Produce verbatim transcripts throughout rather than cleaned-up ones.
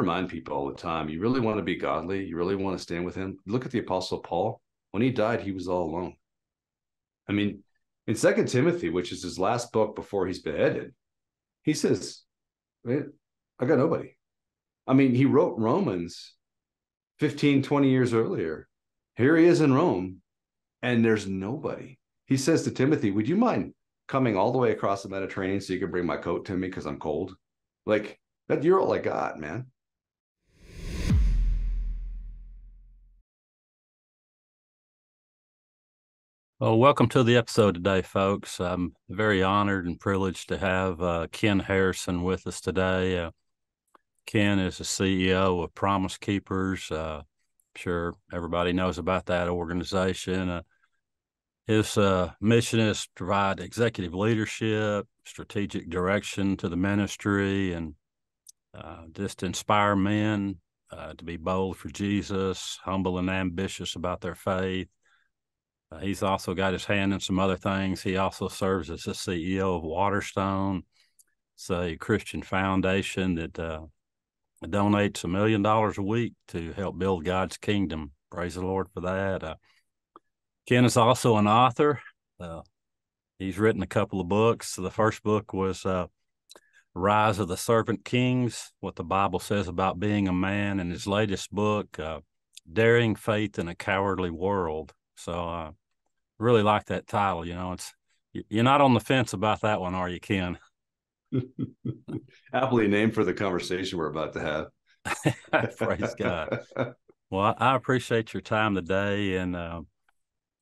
remind people all the time, you really want to be godly. You really want to stand with him. Look at the Apostle Paul. When he died, he was all alone. I mean, in Second Timothy, which is his last book before he's beheaded, he says, I got nobody. I mean, he wrote Romans fifteen, twenty years earlier. Here he is in Rome, and there's nobody. He says to Timothy, would you mind coming all the way across the Mediterranean so you can bring my coat to me because I'm cold? Like, that, you're all I got, man. Well, welcome to the episode today, folks. I'm very honored and privileged to have uh, Ken Harrison with us today. Uh, Ken is the C E O of Promise Keepers. Uh, I'm sure everybody knows about that organization. Uh, his uh, mission is to provide executive leadership, strategic direction to the ministry, and uh, just inspire men uh, to be bold for Jesus, humble and ambitious about their faith. Uh, he's also got his hand in some other things. He also serves as the C E O of Waterstone. It's a Christian foundation that uh, donates a million dollars a week to help build God's kingdom. Praise the Lord for that. Uh, Ken is also an author. Uh, he's written a couple of books. The first book was uh, Rise of the Servant Kings, What the Bible Says About Being a Man, and his latest book, uh, Daring Faith in a Cowardly World. So I uh, really like that title. You know, it's, you're not on the fence about that one, are you, Ken? Aptly named for the conversation we're about to have. Praise God. Well, I appreciate your time today and uh,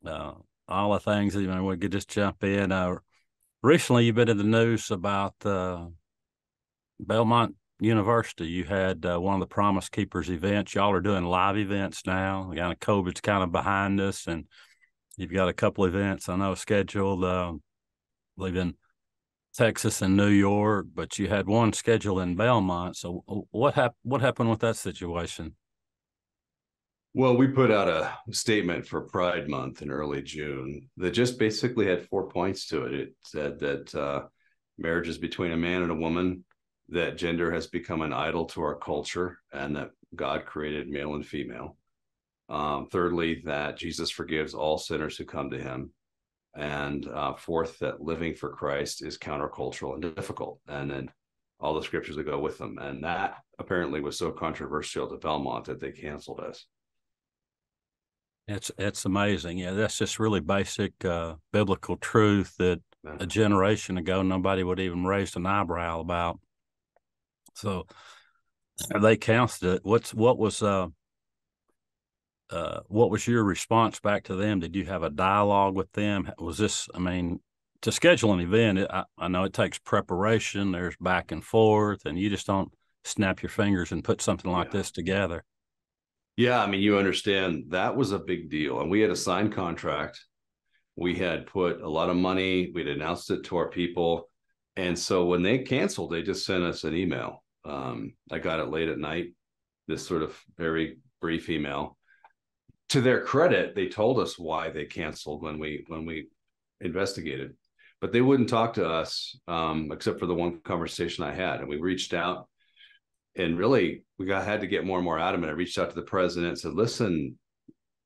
uh, all the things. You know, we could just jump in. Uh, recently, you've been in the news about uh, Belmont University. You had uh, one of the Promise Keepers events. Y'all are doing live events now. Kind of COVID's kind of behind us, and you've got a couple events I know scheduled. Uh, I believe in Texas and New York, but you had one scheduled in Belmont. So what happened? What happened with that situation? Well, we put out a statement for Pride Month in early June that just basically had four points to it. It said that uh, marriage is between a man and a woman, that gender has become an idol to our culture, and that God created male and female. Um, thirdly, that Jesus forgives all sinners who come to him. And uh, fourth, that living for Christ is countercultural and difficult. And then all the scriptures that go with them. And that apparently was so controversial to Belmont that they canceled us. It's, it's amazing. Yeah, that's just really basic uh, biblical truth that a generation ago, nobody would even raise an eyebrow about. So they canceled it. What's what was uh, uh, what was your response back to them? Did you have a dialogue with them? Was this, I mean, to schedule an event? It, I, I know it takes preparation. There's back and forth, and you just don't snap your fingers and put something like yeah. this together. Yeah, I mean, you understand that was a big deal, and we had a signed contract. We had put a lot of money. We'd announced it to our people. And so when they canceled, they just sent us an email. Um, I got it late at night, this sort of very brief email. To their credit, they told us why they canceled when we when we investigated. But they wouldn't talk to us um, except for the one conversation I had. And we reached out, and really, we got had to get more and more adamant. I reached out to the president and said, listen,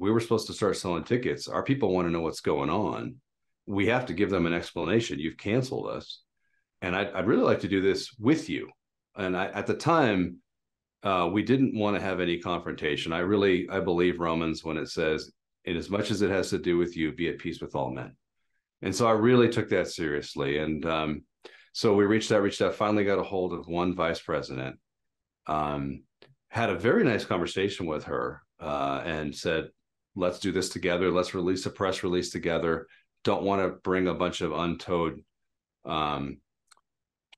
we were supposed to start selling tickets. Our people want to know what's going on. We have to give them an explanation. You've canceled us. And I'd, I'd really like to do this with you. And I, at the time, uh, we didn't want to have any confrontation. I really, I believe Romans when it says, in as much as it has to do with you, be at peace with all men. And so I really took that seriously. And um, so we reached out, reached out, finally got a hold of one vice president, um, had a very nice conversation with her uh, and said, let's do this together. Let's release a press release together. Don't want to bring a bunch of untold um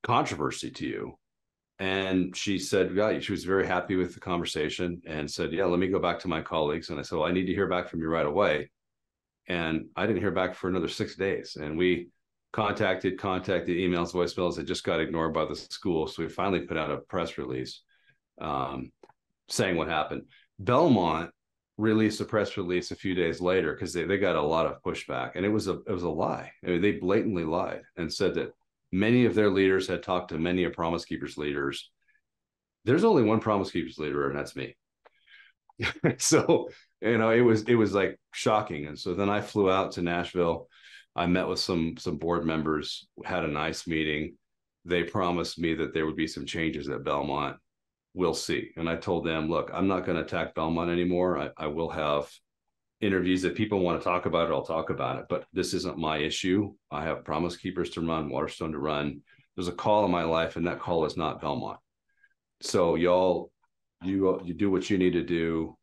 controversy to you. And she said, yeah, she was very happy with the conversation and said, yeah, let me go back to my colleagues. And I said, well, I need to hear back from you right away. And I didn't hear back for another six days. And we contacted, contacted emails, voicemails. It just got ignored by the school. So we finally put out a press release um, saying what happened. Belmont released a press release a few days later because they, they got a lot of pushback. And it was a, it was a lie. I mean, they blatantly lied and said that many of their leaders had talked to many of Promise Keepers leaders. there's only one Promise Keepers leader, and that's me. So, you know, it was, it was like shocking. And so then I flew out to Nashville. I met with some, some board members, had a nice meeting. They promised me that there would be some changes at Belmont. We'll see. And I told them, look, I'm not going to attack Belmont anymore. I, I will have interviews. If people want to talk about it, I'll talk about it, but this isn't my issue. I have Promise Keepers to run, Waterstone to run. There's a call in my life, and that call is not Belmont. So y'all, you you do what you need to do,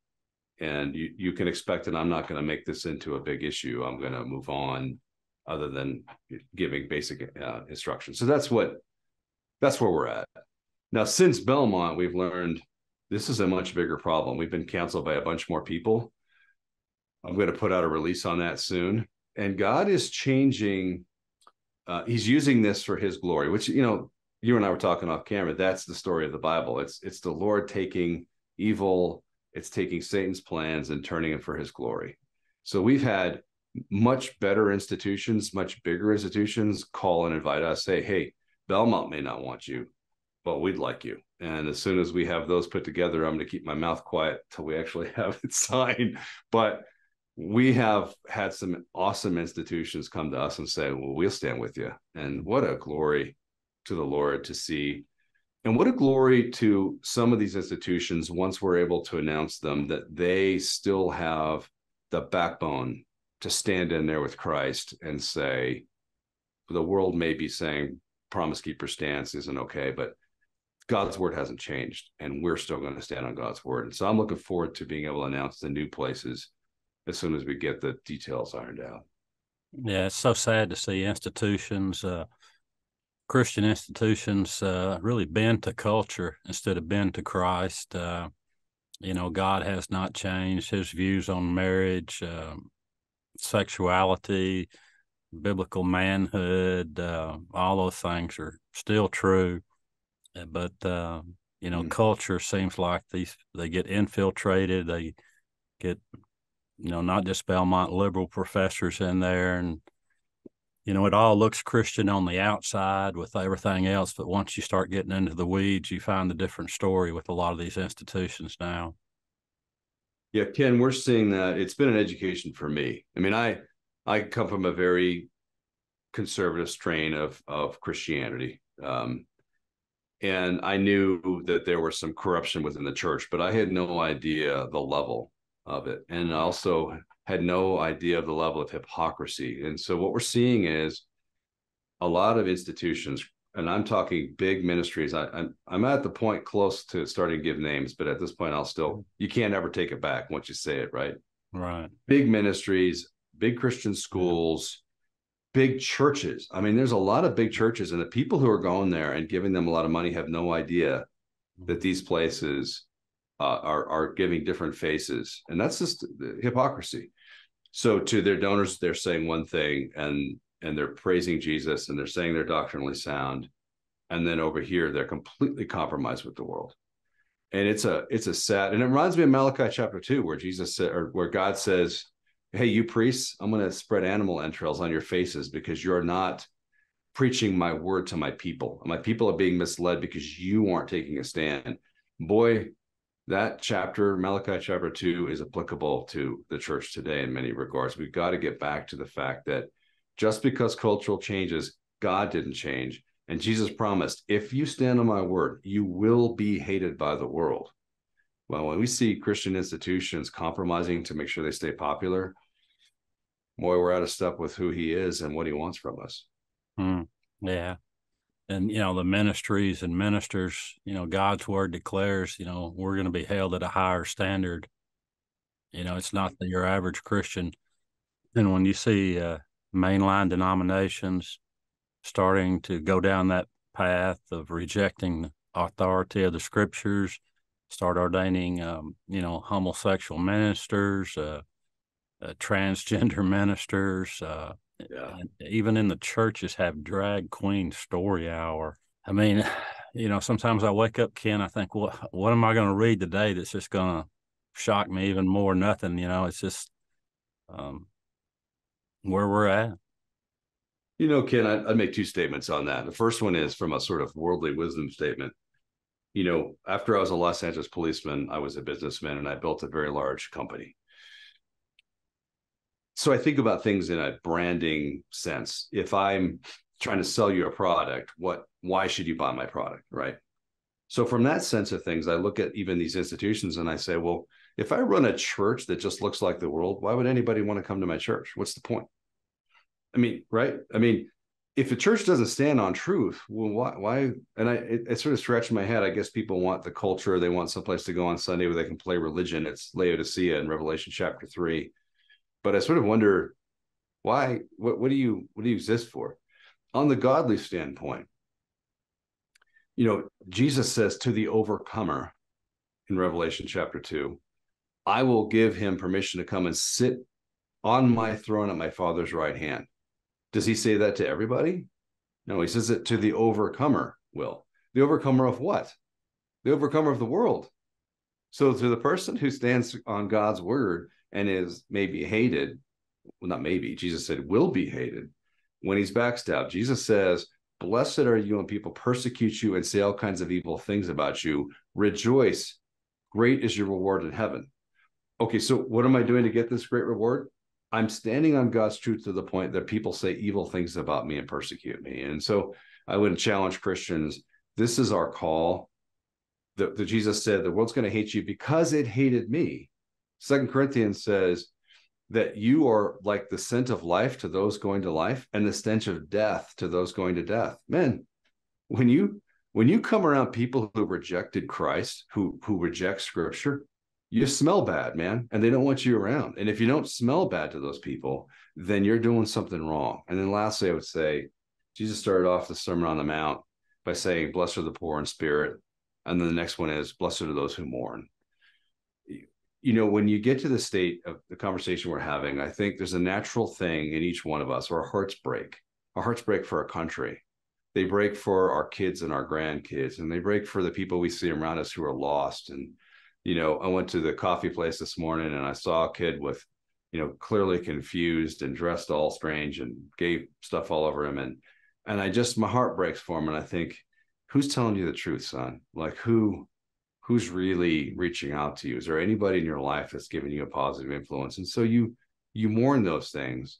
and you, you can expect that I'm not going to make this into a big issue. I'm going to move on, other than giving basic uh, instructions. So that's what, that's where we're at. Now, since Belmont, we've learned this is a much bigger problem. We've been counseled by a bunch more people. I'm going to put out a release on that soon. And God is changing. Uh, he's using this for his glory, which, you know, you and I were talking off camera. That's the story of the Bible. It's it's the Lord taking evil, it's taking Satan's plans and turning it for his glory. So we've had much better institutions, much bigger institutions call and invite us, say, hey, Belmont may not want you, but we'd like you. And as soon as we have those put together, I'm going to keep my mouth quiet till we actually have it signed. But we have had some awesome institutions come to us and say, well, we'll stand with you. And what a glory to the Lord to see. And what a glory to some of these institutions once we're able to announce them, that they still have the backbone to stand in there with Christ and say, the world may be saying Promise Keeper stance isn't okay, but God's word hasn't changed, and we're still going to stand on God's word. And so I'm looking forward to being able to announce the new places as soon as we get the details ironed out. Yeah, it's so sad to see institutions, uh, Christian institutions uh, really bend to culture instead of bend to Christ. Uh, you know, God has not changed his views on marriage, um, sexuality, biblical manhood, uh, all those things are still true. But, uh, you know, mm-hmm. culture seems like these, they get infiltrated. They get, you know, not just Belmont liberal professors in there, and, you know, it all looks Christian on the outside with everything else, but once you start getting into the weeds, you find a different story with a lot of these institutions now. Yeah, Ken, we're seeing that. It's been an education for me. I mean, I I come from a very conservative strain of of Christianity, um, and I knew that there was some corruption within the church, but I had no idea the level of it, and I also had no idea of the level of hypocrisy. And so what we're seeing is a lot of institutions, and I'm talking big ministries. I, I'm, I'm at the point close to starting to give names, but at this point I'll still, you can't ever take it back once you say it, right? Right. Big ministries, big Christian schools, big churches. I mean, there's a lot of big churches, and the people who are going there and giving them a lot of money have no idea that these places Uh, are, are giving different faces. And that's just the hypocrisy. So to their donors, they're saying one thing, and and they're praising Jesus, and they're saying they're doctrinally sound. And then over here, they're completely compromised with the world. And it's a it's a sad, and it reminds me of Malachi chapter two, where Jesus said, or where God says, hey, you priests, I'm going to spread animal entrails on your faces because you're not preaching my word to my people. My people are being misled because you aren't taking a stand. Boy, that chapter, Malachi chapter two, is applicable to the church today in many regards. We've got to get back to the fact that just because cultural changes, God didn't change. And Jesus promised, if you stand on my word, you will be hated by the world. Well, when we see Christian institutions compromising to make sure they stay popular, boy, we're out of step with who he is and what he wants from us. Mm, yeah. And, you know, the ministries and ministers, you know, God's word declares, you know, we're going to be held at a higher standard. You know, it's not your average Christian. And when you see uh, mainline denominations starting to go down that path of rejecting the authority of the scriptures, start ordaining, um, you know, homosexual ministers, uh, uh, transgender ministers, uh yeah. Even in the churches have drag queen story hour. I mean, you know, sometimes I wake up, Ken, I think, well, what am I going to read today that's just going to shock me even more? Nothing, you know, it's just um, where we're at. You know, Ken, I, I make two statements on that. The first one is from a sort of worldly wisdom statement. you know, after I was a Los Angeles policeman, I was a businessman and I built a very large company. So I think about things in a branding sense. If I'm trying to sell you a product, what, why should you buy my product, right? So from that sense of things, I look at even these institutions and I say, well, if I run a church that just looks like the world, why would anybody want to come to my church? What's the point? I mean, right? I mean, if a church doesn't stand on truth, well, why? why? And I, it, it sort of scratched my head. I guess people want the culture. They want someplace to go on Sunday where they can play religion. It's Laodicea in Revelation chapter three. But I sort of wonder, why? What, what do you what do you exist for? On the godly standpoint, you know, Jesus says to the overcomer in Revelation chapter two, I will give him permission to come and sit on my throne at my Father's right hand. Does he say that to everybody? No, he says it to the overcomer, Will. The overcomer of what? The overcomer of the world. So to the person who stands on God's word and is maybe hated, well, not maybe, Jesus said will be hated when he's backstabbed. Jesus says, blessed are you when people persecute you and say all kinds of evil things about you. Rejoice. Great is your reward in heaven. Okay, so what am I doing to get this great reward? I'm standing on God's truth to the point that people say evil things about me and persecute me. And so I would challenge Christians. This is our call. The, the Jesus said, the world's going to hate you because it hated me. Second Corinthians says that you are like the scent of life to those going to life and the stench of death to those going to death. Men, when you, when you come around people who rejected Christ, who, who reject scripture, you smell bad, man, and they don't want you around. And if you don't smell bad to those people, then you're doing something wrong. And then lastly, I would say, Jesus started off the Sermon on the Mount by saying, blessed are the poor in spirit. And then the next one is, blessed are those who mourn. You know, when you get to the state of the conversation we're having, I think there's a natural thing in each one of us, our hearts break. Our hearts break for our country. They break for our kids and our grandkids, and they break for the people we see around us who are lost. And you know, I went to the coffee place this morning and I saw a kid with, you know, clearly confused and dressed all strange and gay stuff all over him. And, and I just, my heart breaks for him. And I think, who's telling you the truth, son? Like who, who's really reaching out to you? Is there anybody in your life that's giving you a positive influence? And so you, you mourn those things.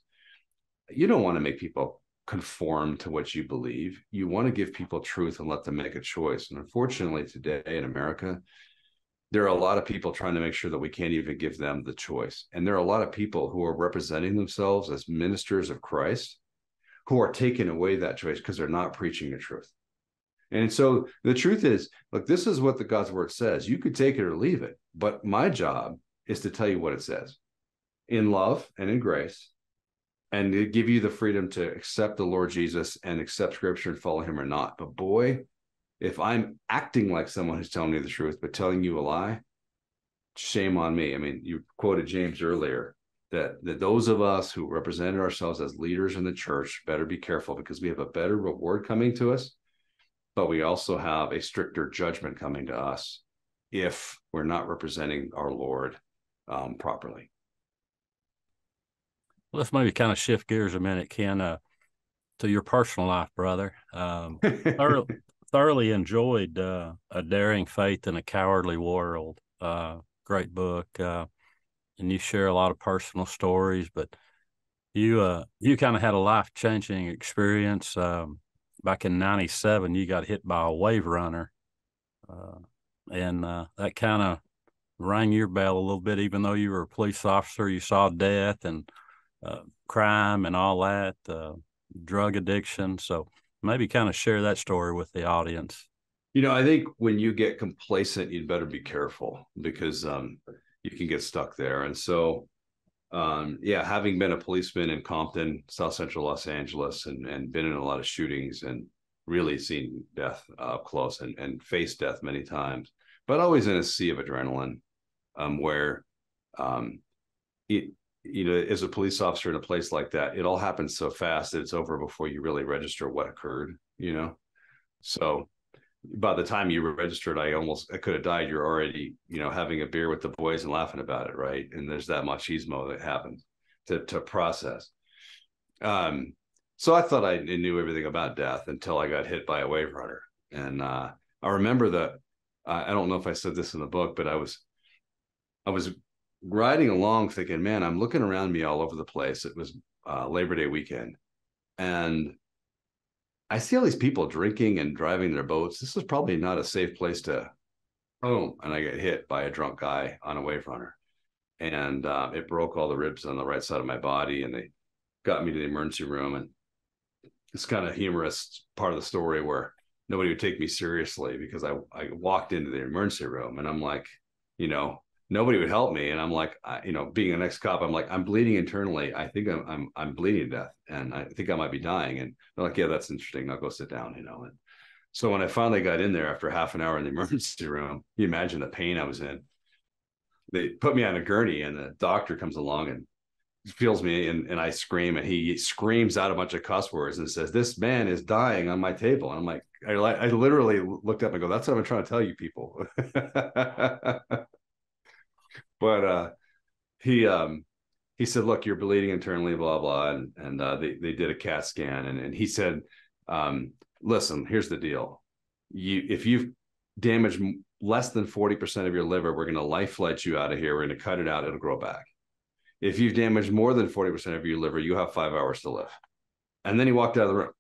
You don't want to make people conform to what you believe. You want to give people truth and let them make a choice. And unfortunately today in America, there are a lot of people trying to make sure that we can't even give them the choice. And there are a lot of people who are representing themselves as ministers of Christ who are taking away that choice because they're not preaching the truth. And so the truth is, look, this is what the God's word says. You could take it or leave it, but my job is to tell you what it says in love and in grace and to give you the freedom to accept the Lord Jesus and accept scripture and follow him or not. But boy, if I'm acting like someone who's telling you the truth, but telling you a lie, shame on me. I mean, you quoted James earlier that, that those of us who represented ourselves as leaders in the church better be careful because we have a better reward coming to us, but we also have a stricter judgment coming to us if we're not representing our Lord um, properly. Let's maybe kind of shift gears a minute, Ken, uh, to your personal life, brother. Um, thoroughly, thoroughly enjoyed uh, A Daring Faith in a Cowardly World. Uh, great book. Uh, and you share a lot of personal stories, but you uh, you kind of had a life-changing experience. Um, back in ninety-seven, you got hit by a wave runner, uh, and uh, that kind of rang your bell a little bit, even though you were a police officer. You saw death and uh, crime and all that, uh, drug addiction. So maybe kind of share that story with the audience. You know, I think when you get complacent, you'd better be careful because um, you can get stuck there. And so, um, yeah, having been a policeman in Compton, South Central Los Angeles, and and been in a lot of shootings and really seen death up uh, close and, and faced death many times, but always in a sea of adrenaline um, where, um, it, you know, as a police officer in a place like that, it all happens so fast that it's over before you really register what occurred, you know? So by the time you registered, I almost, I could have died. You're already, you know, having a beer with the boys and laughing about it. Right. And there's that machismo that happens to, to process. Um, so I thought I knew everything about death until I got hit by a wave runner. And, uh, I remember the, I don't know if I said this in the book, but I was, I was riding along thinking, man, I'm looking around me all over the place. It was uh, Labor Day weekend. And I see all these people drinking and driving their boats. This is probably not a safe place to, boom. And I get hit by a drunk guy on a wave runner. And uh, it broke all the ribs on the right side of my body. And they got me to the emergency room. And it's kind of humorous part of the story where nobody would take me seriously because I, I walked into the emergency room and I'm like, you know, nobody would help me. And I'm like, I, you know, being an ex-cop, I'm like, I'm bleeding internally. I think I'm, I'm, I'm bleeding to death and I think I might be dying. And they're like, yeah, that's interesting. I'll go sit down, you know? And so when I finally got in there after half an hour in the emergency room, you imagine the pain I was in. They put me on a gurney and the doctor comes along and feels me and, and I scream and he screams out a bunch of cuss words and says, this man is dying on my table. And I'm like, I, I literally looked up and go, that's what I'm trying to tell you people. But uh, he um, he said, look, you're bleeding internally, blah, blah. And, and uh, they, they did a CAT scan. And, and he said, um, listen, here's the deal. You, if you've damaged less than forty percent of your liver, we're going to life flight you out of here. We're going to cut it out. It'll grow back. If you've damaged more than forty percent of your liver, you have five hours to live. And then he walked out of the room.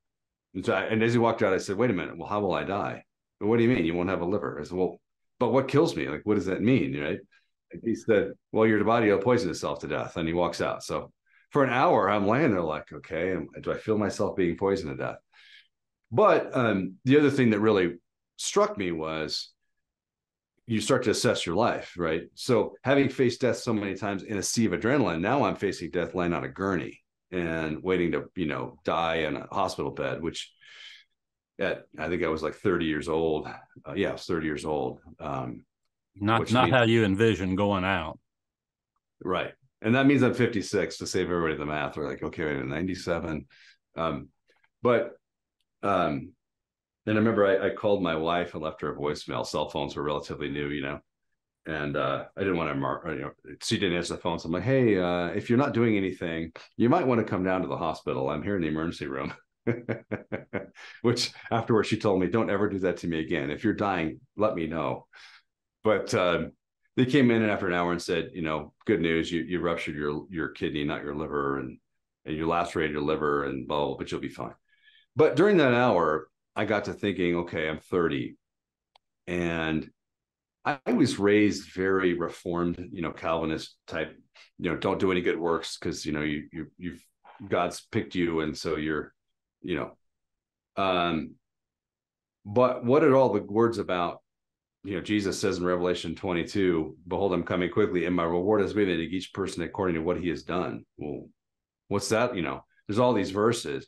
And, so I, and as he walked out, I said, wait a minute. Well, how will I die? Well, what do you mean? You won't have a liver. I said, well, but what kills me? Like, what does that mean? Right? And he said, well, your body will poison itself to death. And he walks out. So for an hour, I'm laying there like, okay, do I feel myself being poisoned to death? But um, the other thing that really struck me was, you start to assess your life, right? So having faced death so many times in a sea of adrenaline, now I'm facing death lying on a gurney and waiting to, you know, die in a hospital bed, which at, I think I was like thirty years old. Uh, yeah, I was thirty years old. Um, not not means, how you envision going out. Right. And that means I'm fifty-six to save everybody the math. We're like, okay, wait, ninety-seven. Um, but, um, And I remember I, I called my wife and left her a voicemail. Cell phones were relatively new, you know, and uh, I didn't want to, mar- you know, she didn't answer the phone. So I'm like, hey, uh, if you're not doing anything, you might want to come down to the hospital. I'm here in the emergency room, which afterwards she told me, don't ever do that to me again. If you're dying, let me know. But um, they came in and after an hour and said, you know, good news, you you ruptured your, your kidney, not your liver, and, and you lacerated your liver and blah, blah, blah, but you'll be fine. But during that hour, I got to thinking, okay, I'm thirty. And I was raised very reformed, you know, Calvinist type, you know, don't do any good works because, you know, you, you, you've God's picked you. And so you're, you know, um, but what are all the words about, you know, Jesus says in Revelation twenty-two, behold, I'm coming quickly and my reward is given to each person according to what he has done. Well, what's that? You know, there's all these verses.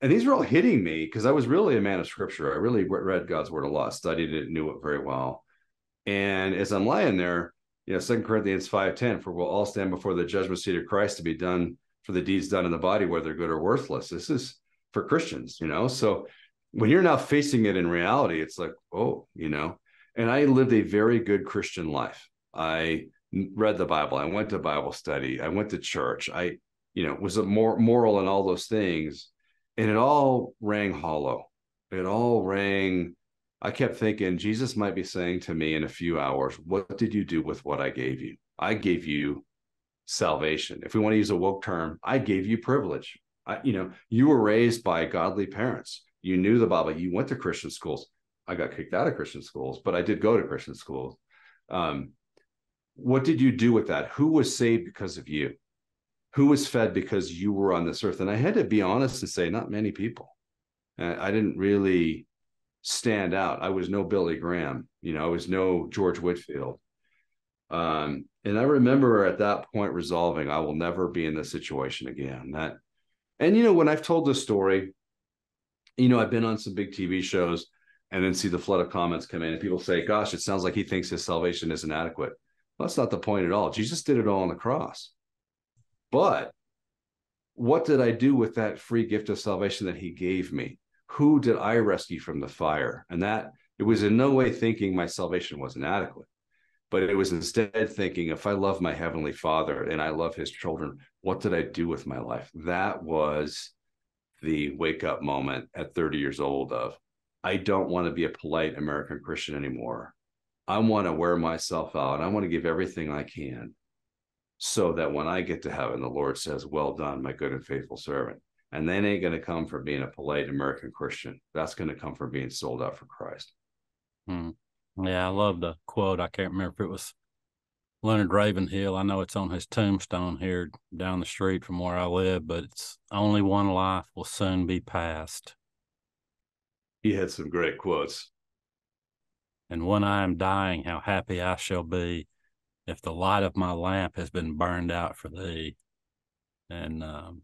And these were all hitting me because I was really a man of scripture. I really read God's word a lot, studied it, knew it very well. And as I'm lying there, you know, Second Corinthians five ten, for we'll all stand before the judgment seat of Christ to be done for the deeds done in the body, whether good or worthless. This is for Christians, you know? So when you're now facing it in reality, it's like, oh, you know, and I lived a very good Christian life. I read the Bible. I went to Bible study. I went to church. I, you know, was a more moral in all those things. And it all rang hollow. It all rang. I kept thinking, Jesus might be saying to me in a few hours, what did you do with what I gave you? I gave you salvation. If we want to use a woke term, I gave you privilege. I, you know, you were raised by godly parents. You knew the Bible. You went to Christian schools. I got kicked out of Christian schools, but I did go to Christian schools. Um, what did you do with that? Who was saved because of you? Who was fed because you were on this earth? And I had to be honest and say, not many people. And I didn't really stand out. I was no Billy Graham. You know, I was no George Whitfield. Um, and I remember at that point resolving, I will never be in this situation again. That, and, you know, when I've told this story, you know, I've been on some big T V shows and then see the flood of comments come in and people say, gosh, it sounds like he thinks his salvation isn't adequate. Well, that's not the point at all. Jesus did it all on the cross. But what did I do with that free gift of salvation that he gave me? Who did I rescue from the fire? And that it was in no way thinking my salvation wasn't adequate, but it was instead thinking, if I love my heavenly Father and I love his children, what did I do with my life? That was the wake up moment at thirty years old of, I don't want to be a polite American Christian anymore. I want to wear myself out. I want to give everything I can so that when I get to heaven, the Lord says, well done, my good and faithful servant. And that ain't going to come from being a polite American Christian. That's going to come from being sold out for Christ. Hmm. Yeah, I love the quote. I can't remember if it was Leonard Ravenhill. I know it's on his tombstone here down the street from where I live, but it's only one life will soon be passed. He had some great quotes. And when I am dying, how happy I shall be if the light of my lamp has been burned out for thee. And um,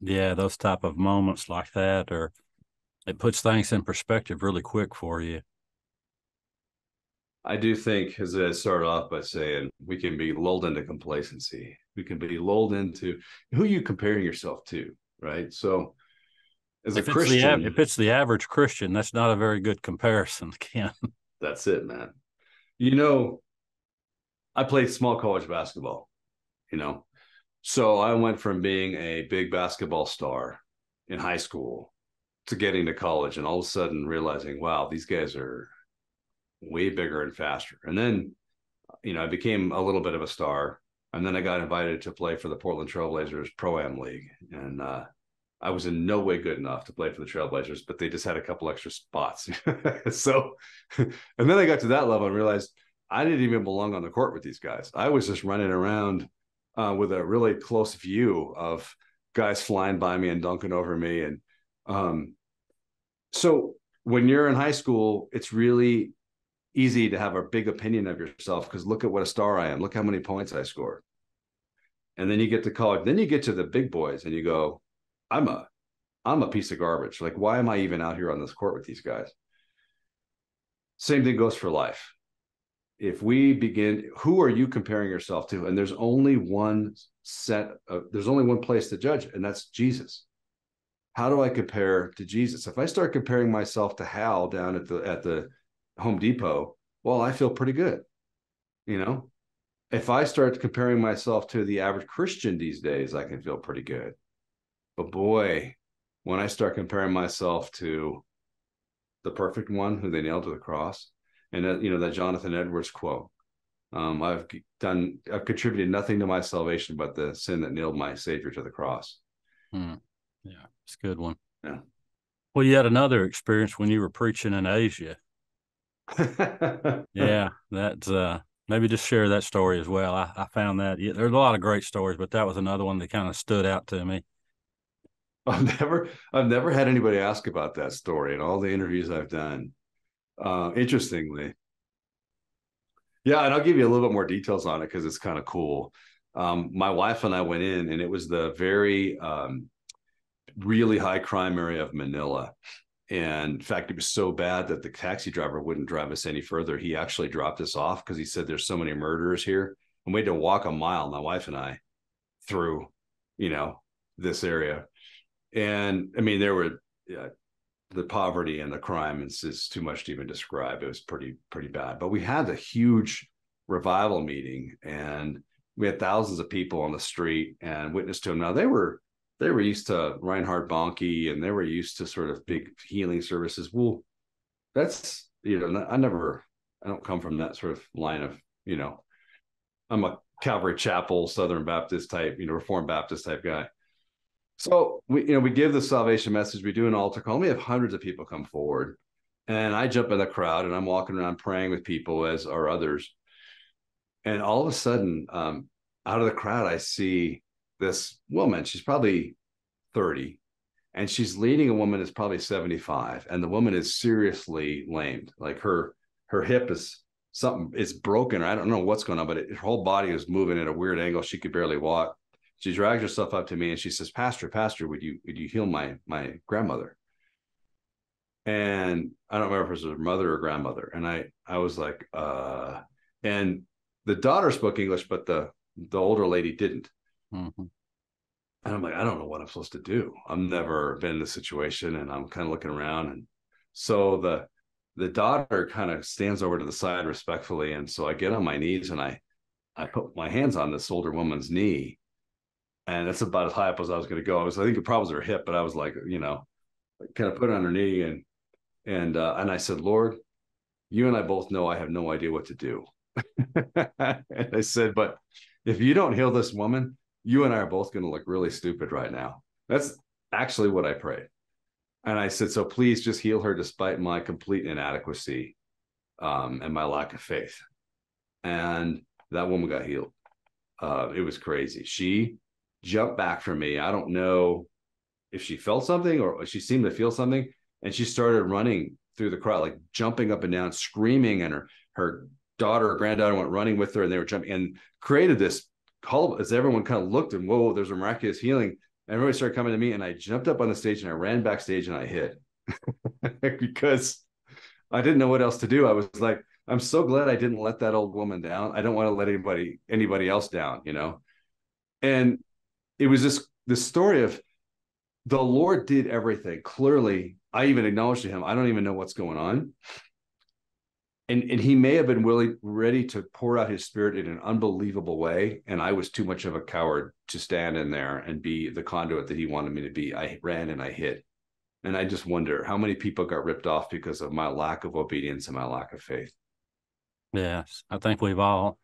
yeah, those type of moments like that, or it puts things in perspective really quick for you. I do think, as I started off by saying, we can be lulled into complacency. We can be lulled into who you comparing yourself to, right? So as a if Christian... It's the, if it's the average Christian, that's not a very good comparison, Ken. That's it, man. You know, I played small college basketball, you know. So I went from being a big basketball star in high school to getting to college and all of a sudden realizing, wow, these guys are way bigger and faster. And then, you know, I became a little bit of a star. And then I got invited to play for the Portland Trailblazers Pro-Am League. And uh, I was in no way good enough to play for the Trailblazers, but they just had a couple extra spots. So, and then I got to that level and realized I didn't even belong on the court with these guys. I was just running around uh, with a really close view of guys flying by me and dunking over me. And um, so when you're in high school, it's really easy to have a big opinion of yourself because look at what a star I am. Look how many points I scored. And then you get to college. Then you get to the big boys and you go, I'm a, I'm a piece of garbage. Like, why am I even out here on this court with these guys? Same thing goes for life. If we begin, who are you comparing yourself to? And there's only one set of, there's only one place to judge, and that's Jesus. How do I compare to Jesus? If I start comparing myself to Hal down at the, at the, Home Depot, well, I feel pretty good. You know, if I start comparing myself to the average Christian these days, I can feel pretty good. But boy, when I start comparing myself to the perfect one who they nailed to the cross, and that, you know, that Jonathan Edwards quote, um, I've done, I've contributed nothing to my salvation but the sin that nailed my Savior to the cross. Hmm. Yeah, it's a good one. Yeah. Well, you had another experience when you were preaching in Asia. Yeah, that's uh maybe just share that story as well. I, I found that yeah, there's a lot of great stories, but that was another one that kind of stood out to me. I've never I've never had anybody ask about that story in all the interviews I've done. Uh interestingly. Yeah, and I'll give you a little bit more details on it because it's kind of cool. Um, my wife and I went in, and it was the very um really high crime area of Manila. And in fact, it was so bad that the taxi driver wouldn't drive us any further. He actually dropped us off because he said, there's so many murderers here. And we had to walk a mile, my wife and I, through, you know, this area. And I mean, there were uh, the poverty and the crime is, is too much to even describe. It was pretty, pretty bad. But we had a huge revival meeting and we had thousands of people on the street and witnessed to them. Now, they were They were used to Reinhard Bonnke, and they were used to sort of big healing services. Well, that's, you know, I never, I don't come from that sort of line of, you know, I'm a Calvary Chapel, Southern Baptist type, you know, Reformed Baptist type guy. So, we, you know, we give the salvation message. We do an altar call. And we have hundreds of people come forward. And I jump in the crowd, and I'm walking around praying with people as are others. And all of a sudden, um, out of the crowd, I see this woman. She's probably thirty, and she's leading a woman that's probably seventy-five, and the woman is seriously lamed. Like her her hip is something, it's broken. I don't know what's going on, but it, her whole body is moving at a weird angle. She could barely walk. She drags herself up to me and she says, pastor pastor would you would you heal my my grandmother? And I don't remember if it was her mother or grandmother. And I I was like, uh and the daughter spoke English, but the the older lady didn't. Mm-hmm. And I'm like, I don't know what I'm supposed to do. I've never been in this situation. And I'm kind of looking around. And so the the daughter kind of stands over to the side respectfully. And so I get on my knees and I I put my hands on this older woman's knee. And that's about as high up as I was going to go. I was, I think it probably was her hip, but I was like, you know, kind of put it on her knee. And and uh, and I said, Lord, you and I both know I have no idea what to do. And I said, but if you don't heal this woman, you and I are both going to look really stupid right now. That's actually what I prayed. And I said, so please just heal her despite my complete inadequacy um, and my lack of faith. And that woman got healed. Uh, it was crazy. She jumped back from me. I don't know if she felt something or she seemed to feel something. And she started running through the crowd, like jumping up and down, screaming. And her, her daughter or granddaughter went running with her, and they were jumping and created this call as everyone kind of looked and, whoa, there's a miraculous healing. And everybody started coming to me, and I jumped up on the stage and I ran backstage and I hid because I didn't know what else to do. I was like, I'm so glad I didn't let that old woman down. I don't want to let anybody, anybody else down, you know? And it was just this story of the Lord did everything. Clearly, I even acknowledged to him, I don't even know what's going on. And, and he may have been willing, ready to pour out his spirit in an unbelievable way. And I was too much of a coward to stand in there and be the conduit that he wanted me to be. I ran and I hid. And I just wonder how many people got ripped off because of my lack of obedience and my lack of faith. Yes. I think we've all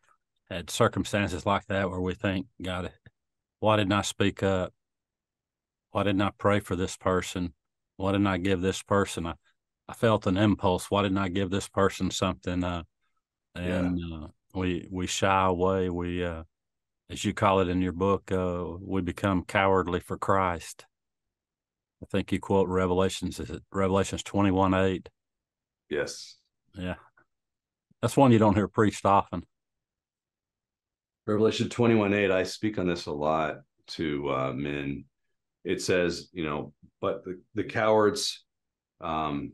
had circumstances like that where we think, God, why didn't I speak up? Why didn't I pray for this person? Why didn't I give this person a I felt an impulse. Why didn't I give this person something? Uh, and yeah. uh, we we shy away. We, uh, as you call it in your book, uh, we become cowardly for Christ. I think you quote Revelations. Is it Revelations twenty-one eight? Yes. Yeah, that's one you don't hear preached often. Revelation twenty-one eight. I speak on this a lot to uh, men. It says, you know, but the the cowards. Um,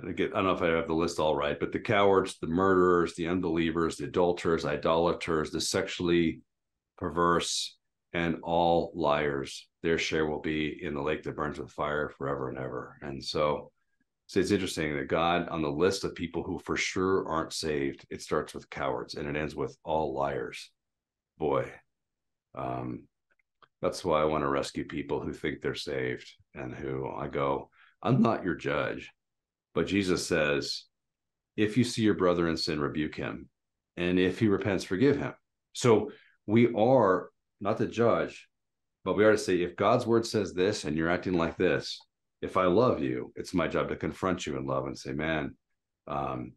I don't know if I have the list all right, but the cowards, the murderers, the unbelievers, the adulterers, idolaters, the sexually perverse, and all liars, their share will be in the lake that burns with fire forever and ever. And so, so it's interesting that God, on the list of people who for sure aren't saved, it starts with cowards and it ends with all liars. Boy, um, that's why I want to rescue people who think they're saved and who I go, I'm not your judge. But Jesus says, if you see your brother in sin, rebuke him. And if he repents, forgive him. So we are not to judge, but we are to say, if God's word says this and you're acting like this, if I love you, it's my job to confront you in love and say, man, um,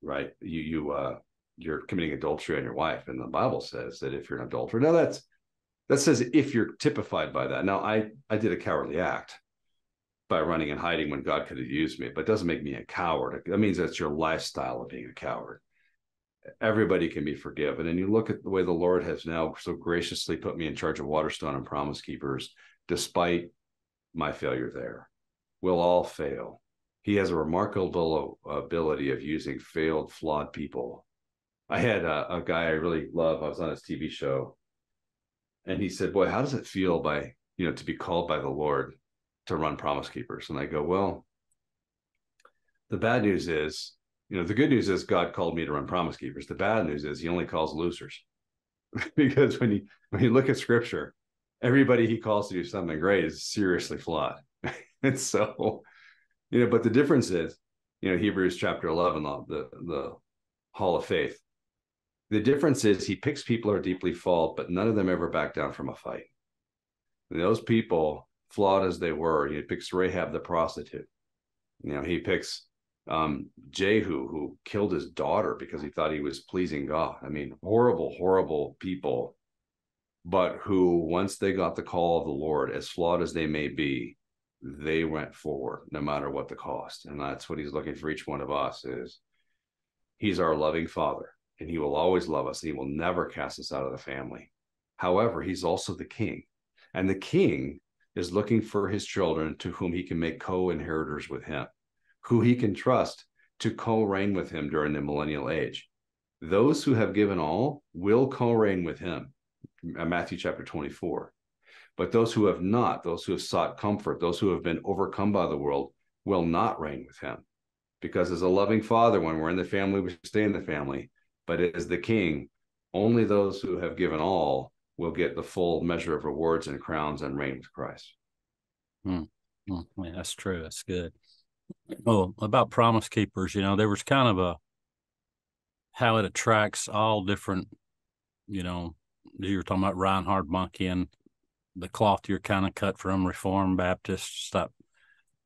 right, you, you, uh, you're committing adultery on your wife. And the Bible says that if you're an adulterer, now that's, that says if you're typified by that. Now, I, I did a cowardly act by running and hiding when God could have used me, but it doesn't make me a coward. That means that's your lifestyle of being a coward. Everybody can be forgiven. And you look at the way the Lord has now so graciously put me in charge of Waterstone and Promise Keepers, despite my failure there. We'll all fail. He has a remarkable ability of using failed, flawed people. I had a, a guy I really love. I was on his T V show, and he said, boy, how does it feel by, you know, to be called by the Lord to run Promise Keepers? And I go, well, the bad news is, you know, the good news is God called me to run Promise Keepers. The bad news is he only calls losers. Because when you when you look at scripture, everybody he calls to do something great is seriously flawed. And so, you know, but the difference is, you know, Hebrews chapter eleven, the, the hall of faith. The difference is he picks people who are deeply flawed, but none of them ever back down from a fight. And those people, flawed as they were, he picks Rahab the prostitute. You know, he picks um, Jehu, who killed his daughter because he thought he was pleasing God. I mean, horrible, horrible people, but who, once they got the call of the Lord, as flawed as they may be, they went forward no matter what the cost. And that's what he's looking for each one of us is he's our loving Father, and he will always love us. And he will never cast us out of the family. However, he's also the King, and the King is looking for his children to whom he can make co-inheritors with him, who he can trust to co-reign with him during the millennial age. Those who have given all will co-reign with him, Matthew chapter twenty-four. But those who have not, those who have sought comfort, those who have been overcome by the world, will not reign with him. Because as a loving Father, when we're in the family, we stay in the family. But as the King, only those who have given all will get the full measure of rewards and crowns and reign with Christ. Hmm. Hmm. Yeah, that's true. That's good. Oh, about Promise Keepers, you know, there was kind of a, how it attracts all different, you know, you were talking about Reinhard Bonnke and the cloth you're kind of cut from, Reformed, Baptist, stuff.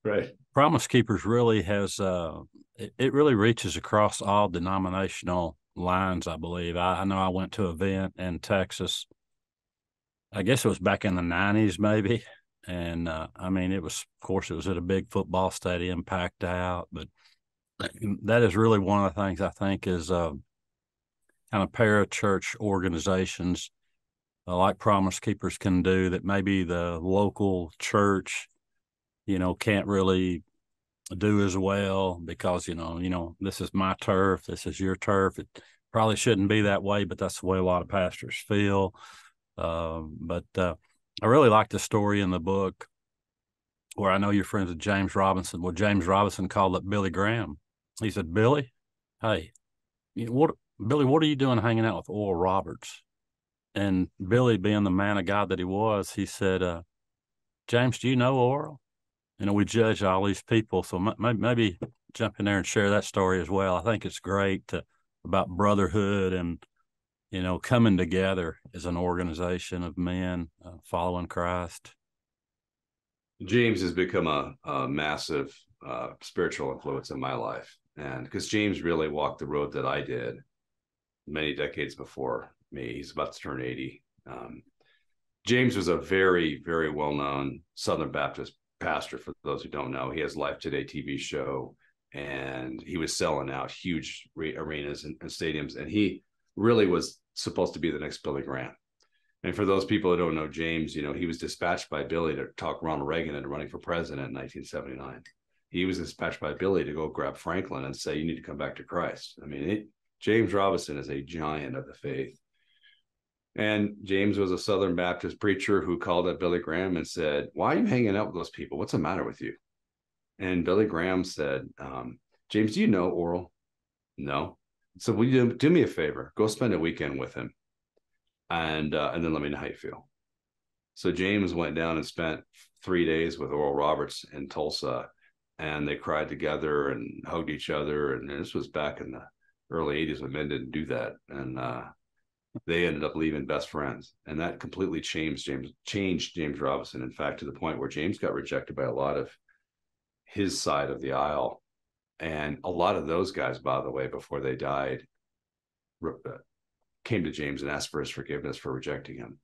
Right. Promise Keepers really has, uh, it, it really reaches across all denominational lines, I believe. I, I know I went to an event in Texas, I guess it was back in the nineties maybe. And, uh, I mean, it was, of course, it was at a big football stadium, packed out. But that is really one of the things I think is uh, kind of parachurch organizations uh, like Promise Keepers can do that maybe the local church, you know, can't really do as well because, you know, you know, this is my turf, this is your turf. It probably shouldn't be that way, but that's the way a lot of pastors feel. Uh, but, uh, I really like the story in the book where I know you're friends with James Robinson. Well, James Robinson called up Billy Graham. He said, Billy, hey, what, Billy, what are you doing hanging out with Oral Roberts? And Billy, being the man of God that he was, he said, uh, James, do you know Oral? You know, we judge all these people. So maybe, maybe jump in there and share that story as well. I think it's great to, about brotherhood and, you know, coming together as an organization of men uh, following Christ. James has become a, a massive uh, spiritual influence in my life. And because James really walked the road that I did many decades before me. He's about to turn eighty. Um, James was a very, very well-known Southern Baptist pastor. For those who don't know, he has Life Today T V show, and he was selling out huge re- arenas and, and stadiums. And he really was supposed to be the next Billy Graham. And for those people who don't know James, you know, he was dispatched by Billy to talk Ronald Reagan into running for president in nineteen seventy-nine. He was dispatched by Billy to go grab Franklin and say, you need to come back to Christ. I mean, it, James Robinson is a giant of the faith. And James was a Southern Baptist preacher who called up Billy Graham and said, why are you hanging out with those people? What's the matter with you? And Billy Graham said, um, James, do you know Oral? No. So will you do me a favor? Go spend a weekend with him, and uh, and then let me know how you feel. So James went down and spent three days with Oral Roberts in Tulsa, and they cried together and hugged each other. And this was back in the early eighties when men didn't do that, and uh, they ended up leaving best friends. And that completely changed James changed James Robinson. In fact, to the point where James got rejected by a lot of his side of the aisle. And a lot of those guys, by the way, before they died, came to James and asked for his forgiveness for rejecting him.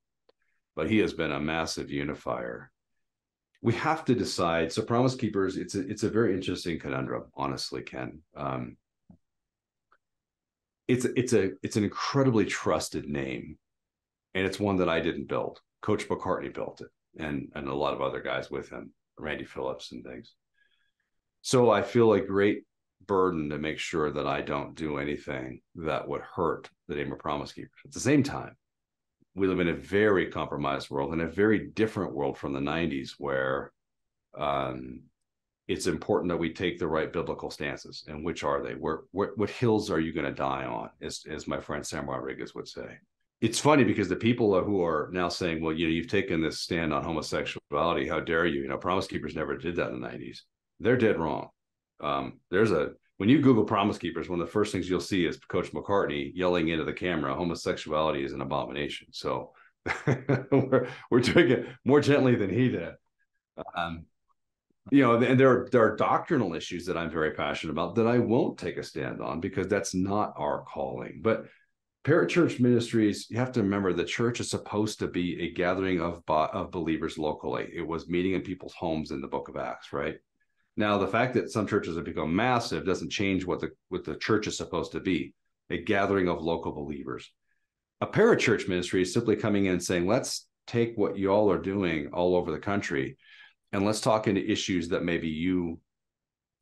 But he has been a massive unifier. We have to decide. So Promise Keepers, it's a, it's a very interesting conundrum, honestly, Ken. Um, it's, it's, a, it's an incredibly trusted name, and it's one that I didn't build. Coach McCartney built it, and, and a lot of other guys with him, Randy Phillips and things. So I feel a great burden to make sure that I don't do anything that would hurt the name of Promise Keepers. At the same time, we live in a very compromised world, and a very different world from the nineties, where um, it's important that we take the right biblical stances. And which are they? Where, where, what hills are you going to die on, as, as my friend Sam Rodriguez would say. It's funny because the people who are now saying, well, you know, you've taken this stand on homosexuality, how dare you? You know, Promise Keepers never did that in the nineties. They're dead wrong. Um, there's a when you Google Promise Keepers, one of the first things you'll see is Coach McCartney yelling into the camera, homosexuality is an abomination. So we're, we're doing it more gently than he did. Um, you know, and there are, there are doctrinal issues that I'm very passionate about that I won't take a stand on because that's not our calling. But parachurch ministries, you have to remember the church is supposed to be a gathering of, of believers locally. It was meeting in people's homes in the book of Acts, right? Now, the fact that some churches have become massive doesn't change what the what the church is supposed to be, a gathering of local believers. A parachurch ministry is simply coming in and saying, let's take what y'all are doing all over the country, and let's talk into issues that maybe you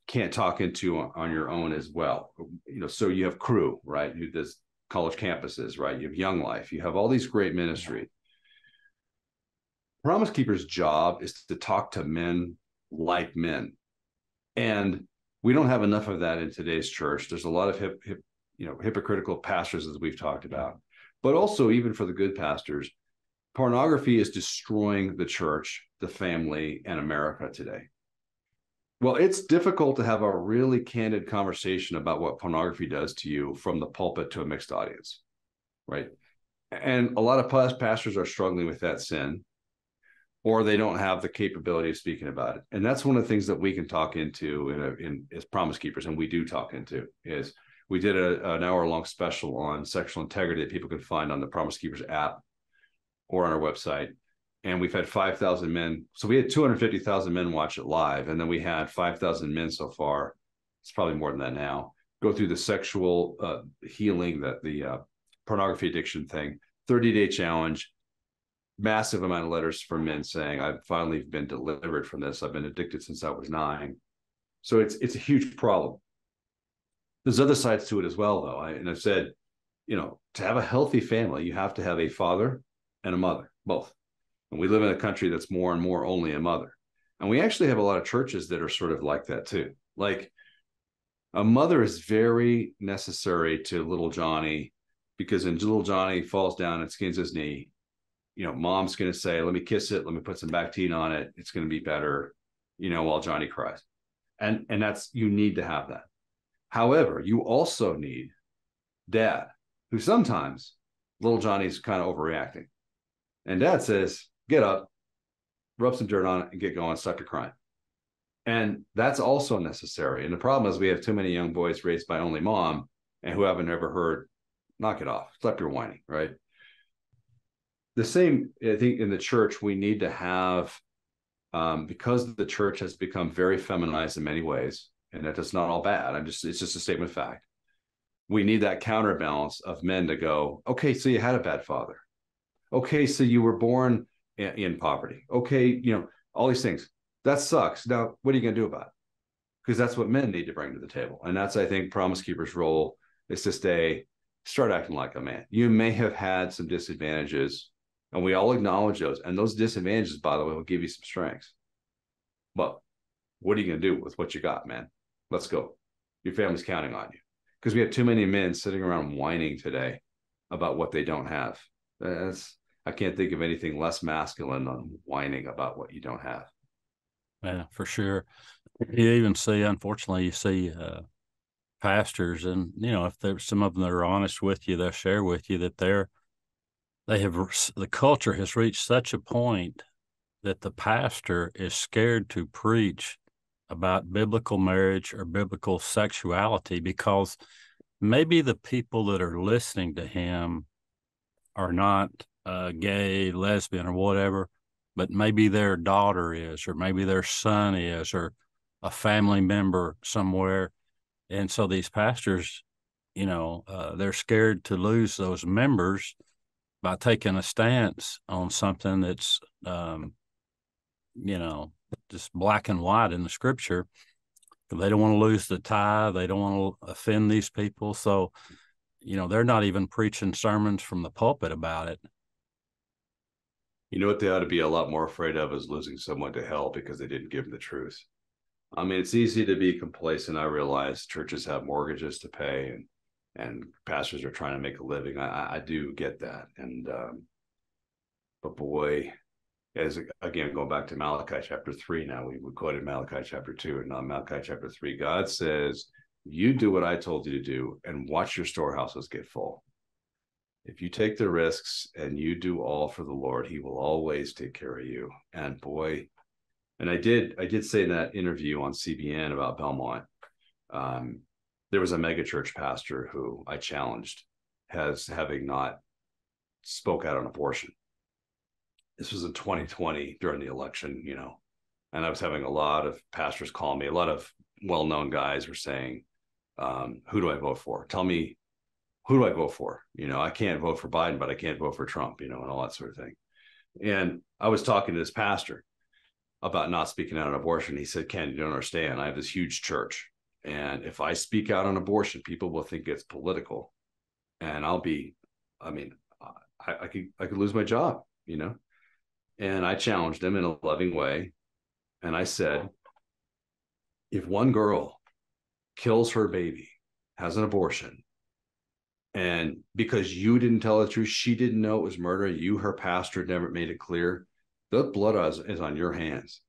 can't talk into on, on your own as well. You know, so you have Crew, right? You this college campuses, right? You have Young Life. You have all these great ministries. Promise Keepers' job is to talk to men like men. And we don't have enough of that in today's church. There's a lot of hip, hip, you know, hypocritical pastors, as we've talked about. But also, even for the good pastors, pornography is destroying the church, the family, and America today. Well, it's difficult to have a really candid conversation about what pornography does to you from the pulpit to a mixed audience, right? And a lot of pastors are struggling with that sin, or they don't have the capability of speaking about it. And that's one of the things that we can talk into in, a, in as Promise Keepers, and we do talk into, is we did a, an hour-long special on sexual integrity that people can find on the Promise Keepers app or on our website. And we've had five thousand men. So we had two hundred fifty thousand men watch it live. And then we had five thousand men so far. It's probably more than that now. Go through the sexual uh, healing, that the uh, pornography addiction thing, thirty-day challenge, massive amount of letters from men saying, I've finally been delivered from this. I've been addicted since I was nine. So it's it's a huge problem. There's other sides to it as well, though. I, and I've said, you know, to have a healthy family, you have to have a father and a mother, both. And we live in a country that's more and more only a mother. And we actually have a lot of churches that are sort of like that too. Like, a mother is very necessary to little Johnny, because when little Johnny falls down and skins his knee, you know, mom's going to say, let me kiss it. Let me put some Bactine on it. It's going to be better, you know, while Johnny cries. And, and that's, you need to have that. However, you also need dad, who sometimes little Johnny's kind of overreacting. And dad says, get up, rub some dirt on it, and get going, stop your crying. And that's also necessary. And the problem is we have too many young boys raised by only mom, and who haven't ever heard, knock it off, stop your whining, right? The same, I think, in the church, we need to have, um, because the church has become very feminized in many ways, and that is not all bad. I'm just, it's just a statement of fact. We need that counterbalance of men to go, okay, so you had a bad father. Okay, so you were born in poverty. Okay, you know, all these things. That sucks. Now, what are you going to do about it? Because that's what men need to bring to the table. And that's, I think, Promise Keepers' role, is to stay, start acting like a man. You may have had some disadvantages, and we all acknowledge those. And those disadvantages, by the way, will give you some strengths. But what are you going to do with what you got, man? Let's go. Your family's counting on you. Because we have too many men sitting around whining today about what they don't have. That's... I can't think of anything less masculine than whining about what you don't have. Yeah, for sure. You even see, unfortunately, you see uh, pastors, and you know, if there's some of them that are honest with you, they'll share with you that they're they have the culture has reached such a point that the pastor is scared to preach about biblical marriage or biblical sexuality, because maybe the people that are listening to him are not Uh, gay, lesbian, or whatever, but maybe their daughter is, or maybe their son is, or a family member somewhere. And so these pastors, you know, uh, they're scared to lose those members by taking a stance on something that's, um, you know, just black and white in the scripture. They don't want to lose the tie. They don't want to offend these people. So, you know, they're not even preaching sermons from the pulpit about it. You know what they ought to be a lot more afraid of is losing someone to hell because they didn't give them the truth. I mean, it's easy to be complacent. I realize churches have mortgages to pay, and and pastors are trying to make a living. I, I do get that. And, um, but boy, as again, going back to Malachi chapter three, now we, we quoted Malachi chapter two, and not Malachi chapter three, God says, you do what I told you to do and watch your storehouses get full. If you take the risks and you do all for the Lord, he will always take care of you. And boy, and I did, I did say in that interview on C B N about Belmont, um, there was a megachurch pastor who I challenged as having not spoke out on abortion. This was in twenty twenty during the election, you know, and I was having a lot of pastors call me. A lot of well-known guys were saying, um, who do I vote for? Tell me, who do I vote for? You know, I can't vote for Biden, but I can't vote for Trump, you know, and all that sort of thing. And I was talking to this pastor about not speaking out on abortion. He said, Ken, you don't understand. I have this huge church. And if I speak out on abortion, people will think it's political. And I'll be, I mean, I, I could I could lose my job, you know. And I challenged him in a loving way. And I said, if one girl kills her baby, has an abortion, and because you didn't tell the truth, she didn't know it was murder, you, her pastor, never made it clear, the blood is, is on your hands.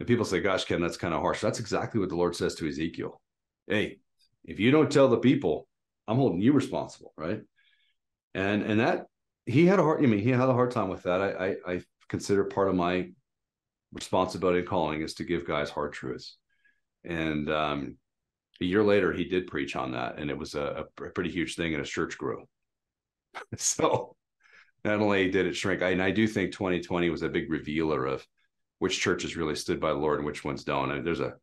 And people say, gosh, Ken, that's kind of harsh. That's exactly what the Lord says to Ezekiel. Hey, if you don't tell the people, I'm holding you responsible, right? And and that he had a hard, I mean, he had a hard time with that. I I, I consider part of my responsibility and calling is to give guys hard truths. And um, a year later, he did preach on that, and it was a, a pretty huge thing, and his church grew. So not only did it shrink, I, and I do think twenty twenty was a big revealer of which churches really stood by the Lord and which ones don't. I mean, there's a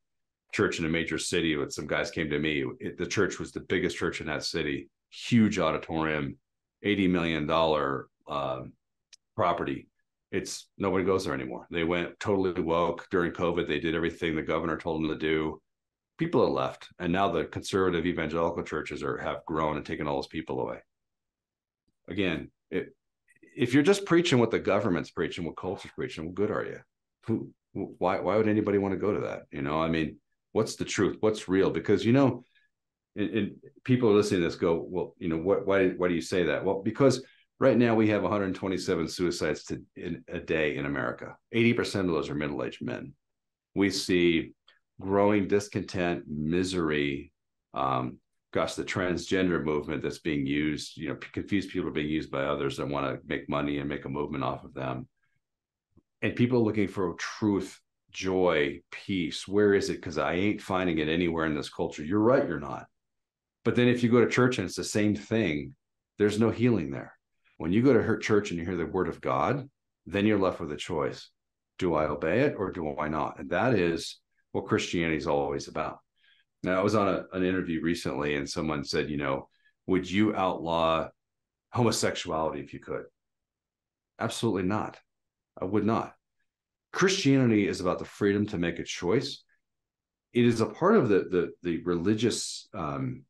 church in a major city with some guys came to me. It, the church was the biggest church in that city, huge auditorium, eighty million dollars um, property. It's nobody goes there anymore. They went totally woke during COVID. They did everything the governor told them to do. People are left. And now the conservative evangelical churches are have grown and taken all those people away. Again, it, if you're just preaching what the government's preaching, what culture's preaching, what good are you? Who, why, why would anybody want to go to that? You know, I mean, what's the truth? What's real? Because, you know, and, and people listening to this go, well, you know, what, why, why do you say that? Well, because right now we have one hundred twenty-seven suicides to, in, a day in America. eighty percent of those are middle-aged men. We see growing discontent, misery. Um, gosh, the transgender movement that's being used, you know, confused people are being used by others that want to make money and make a movement off of them. And people are looking for truth, joy, peace. Where is it? Because I ain't finding it anywhere in this culture. You're right, you're not. But then if you go to church and it's the same thing, there's no healing there. When you go to her church and you hear the word of God, then you're left with a choice. Do I obey it or do I not? And that is what Christianity is always about. Now, I was on a, an interview recently and someone said, you know, would you outlaw homosexuality if you could? Absolutely not. I would not. Christianity is about the freedom to make a choice. It is a part of the the, the religious um,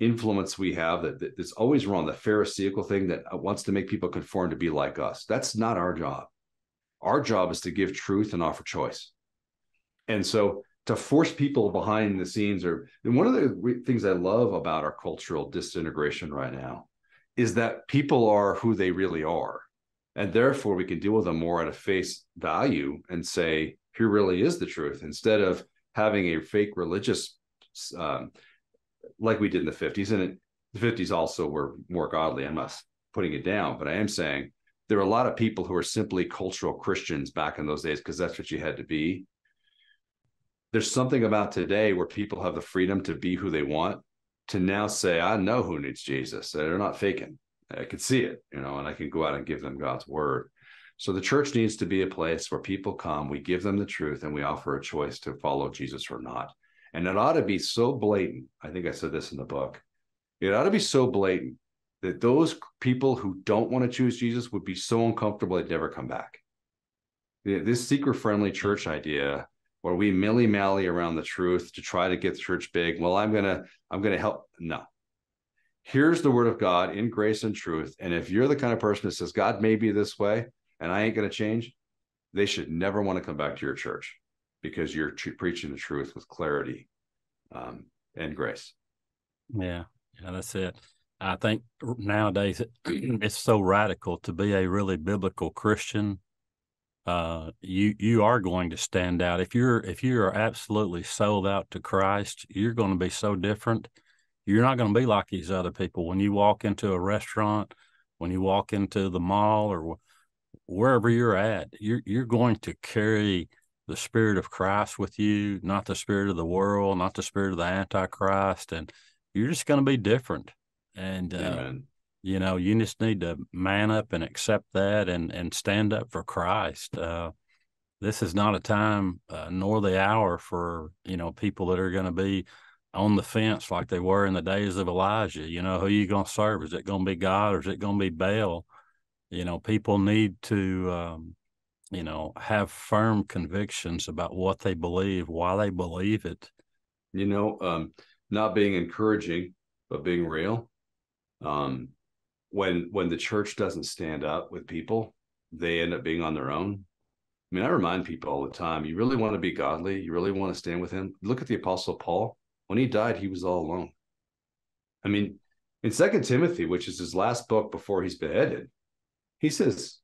influence we have that, that that's always wrong, the Pharisaical thing that wants to make people conform to be like us. That's not our job. Our job is to give truth and offer choice. And so to force people behind the scenes, or and one of the re- things I love about our cultural disintegration right now is that people are who they really are. And therefore, we can deal with them more at a face value and say, here really is the truth, instead of having a fake religious, um, like we did in the fifties. And it, the fifties also were more godly. I'm not putting it down, but I am saying there are a lot of people who are simply cultural Christians back in those days because that's what you had to be. There's something about today where people have the freedom to be who they want, to now say, I know who needs Jesus. They're not faking. I can see it, you know, and I can go out and give them God's word. So the church needs to be a place where people come, we give them the truth, and we offer a choice to follow Jesus or not. And it ought to be so blatant. I think I said this in the book. It ought to be so blatant that those people who don't want to choose Jesus would be so uncomfortable they'd never come back. This seeker-friendly church idea where we milly-mally around the truth to try to get the church big. Well, I'm gonna, I'm gonna help. No. Here's the word of God in grace and truth. And if you're the kind of person that says, God may be this way and I ain't going to change, they should never want to come back to your church because you're t- preaching the truth with clarity um, and grace. Yeah, yeah, that's it. I think nowadays it, it's so radical to be a really biblical Christian. Uh, you you are going to stand out. If you're if you are absolutely sold out to Christ, you're going to be so different. You're not going to be like these other people. When you walk into a restaurant, when you walk into the mall or wherever you're at, you're, you're going to carry the spirit of Christ with you, not the spirit of the world, not the spirit of the Antichrist. And you're just going to be different. And, uh, you know, you just need to man up and accept that and, and stand up for Christ. Uh, this is not a time uh, nor the hour for, you know, people that are going to be on the fence like they were in the days of Elijah. You know, who are you going to serve? Is it going to be God or is it going to be Baal? You know, people need to, um, you know, have firm convictions about what they believe, why they believe it. You know, um, not being encouraging, but being real. Um, when when the church doesn't stand up with people, they end up being on their own. I mean, I remind people all the time, you really want to be godly? You really want to stand with him? Look at the Apostle Paul. When he died, he was all alone. I mean, in Second Timothy, which is his last book before he's beheaded, he says,